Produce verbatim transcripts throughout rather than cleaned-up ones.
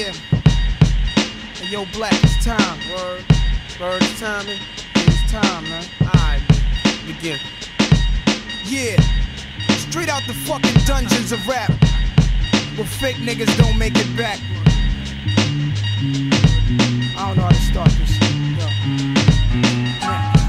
Yeah. Hey, yo, Black, it's time. Word. Word, it's timing. It's time, man. Alright, begin. Yeah. Straight out the fucking dungeons of rap, where fake niggas don't make it back. I don't know how to start this shit.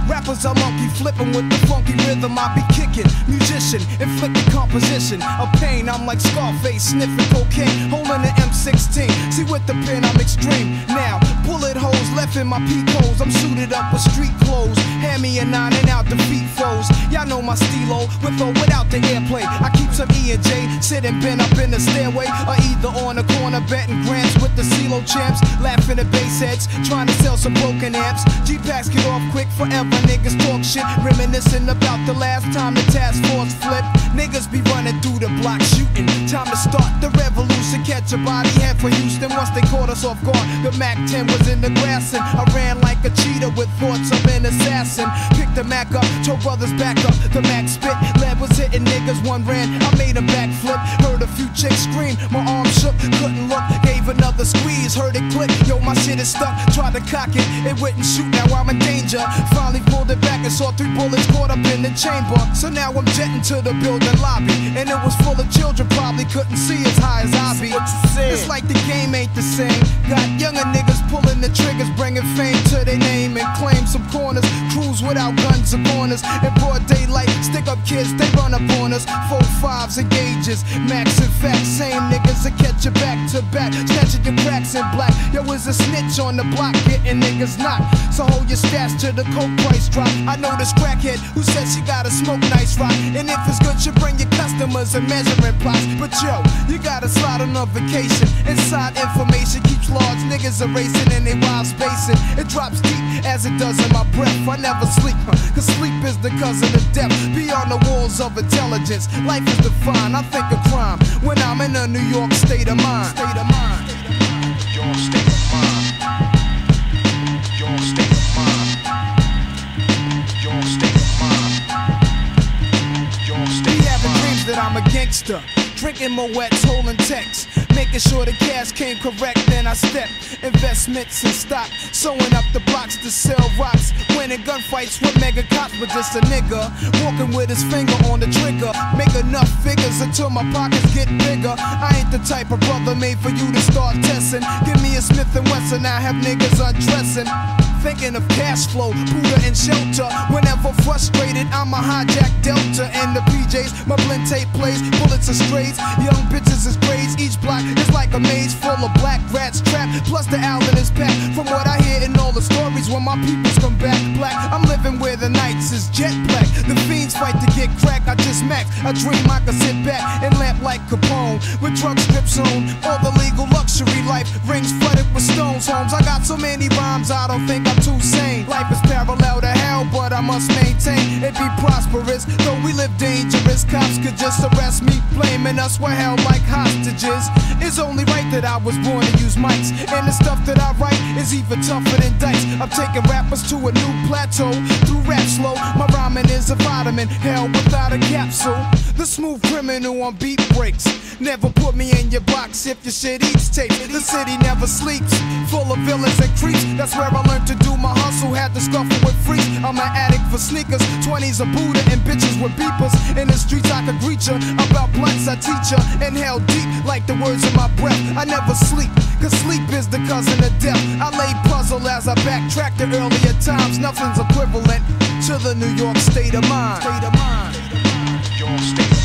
Rappers are monkey flipping with the funky rhythm I be kicking. Musician, inflicting composition of pain. I'm like Scarface, sniffing cocaine, holding an M sixteen. See, with the pen, I'm extreme. Now, bullet holes left in my peak holes. I'm suited up with street clothes. Hand me a nine and out, the beat froze. Y'all know my stilo, with or without the airplay. I keep some E and J, sitting bent up in the stairway, or either on the corner, betting grams with the CeeLo champs. Laughing at bass heads, trying to sell some broken amps. G-packs get off quick forever. Niggas talk shit, reminiscing about the last time the task force flipped. Niggas be running through the block shooting. Time to start the revolution. Catch a body head for Houston. Once they caught us off guard, the Mac ten was in the grass and I ran like a cheetah with thoughts of an assassin. Picked the Mac up, told brothers back up. The Mac spit, lead was hitting niggas. One ran, I made a backflip. Heard a few chicks scream, my arm shook. Couldn't look, gave another squeeze. Heard it click, yo my shit is stuck. Tried to cock it, it wouldn't shoot. Now I'm in danger. Finally pulled it back and saw three bullets caught up in the chamber. So now I'm jetting to the building lobby, and it was full of children, probably couldn't see as high as I be. It's like the game ain't the same. Got younger niggas pulling the triggers, bringing fame to their name and claim some corners. Crews without guns or corners. In broad daylight, stick up kids, they run up on us. Four fives and gauges, max and facts. Same niggas that catch you back to back, snatching your cracks in black. Yo, is a snitch on the block, getting niggas knocked. So hold your stash to the coke price drop. I know this crackhead who said she gotta smoke nice rock, and if it's good, you bring your customers and measuring plots. But yo, you gotta slide on a vacation. Inside information keeps large niggas erasing and they wives spacing. It drops deep as it does in my breath. I never sleep, huh? Cause sleep is the cousin of death. Beyond the walls of intelligence, life is defined. I think of crime when I'm in a New York state of mind. State of mind. New York state of mind. New York state of mind. That I'm a gangster, drinking Moet's, holding texts, making sure the cash came correct. Then I stepped investments in stock, sewing up the blocks to sell rocks, winning gunfights with mega cops. But just a nigga walking with his finger on the trigger, make enough figures until my pockets get bigger. I ain't the type of brother made for you to start testing. Give me a Smith and Wesson, I have niggas undressing. Thinking of cash flow, Buddha and shelter. Whenever frustrated, I'm a hijack Delta and the P Js. My blend tape plays, bullets are strays. Young bitches is braids. Each block is like a maze full of black rats trapped. Plus the Allen is packed. From what I hear in all the stories, when my peoples come back black, I'm living where the nights is jet black. The fiends fight to get crack. I just max. I dream I could sit back and lamp like Capone with drug strips on. All the legal luxury life rings flooded with stones. Homes, I got so many rhymes I don't think I'm too sane. Life is parallel to hell, but I must maintain it be prosperous. Though we live dangerous, cops could just arrest me, blaming us we're held like hostages. It's only right that I was born to use mics, and the stuff that I write is even tougher than dice. I'm taking rappers to a new plateau through rap slow. My rhyming is a vitamin, hell without a capsule. The smooth criminal on beat breaks. Never put me in your box if your shit eats tape. The city never sleeps, full of villains and creeps. That's where I learned to do my hustle, had to scuffle with freaks. I'm an addict for sneakers, twenties a Buddha and bitches with beepers. In the streets I could greet ya, about blunts I teach ya. Inhale deep like the words in my breath. I never sleep, cause sleep is the cousin of death. I lay puzzle as I backtrack to earlier times. Nothing's equivalent to the New York state of mind. State of mind. New York state of mind.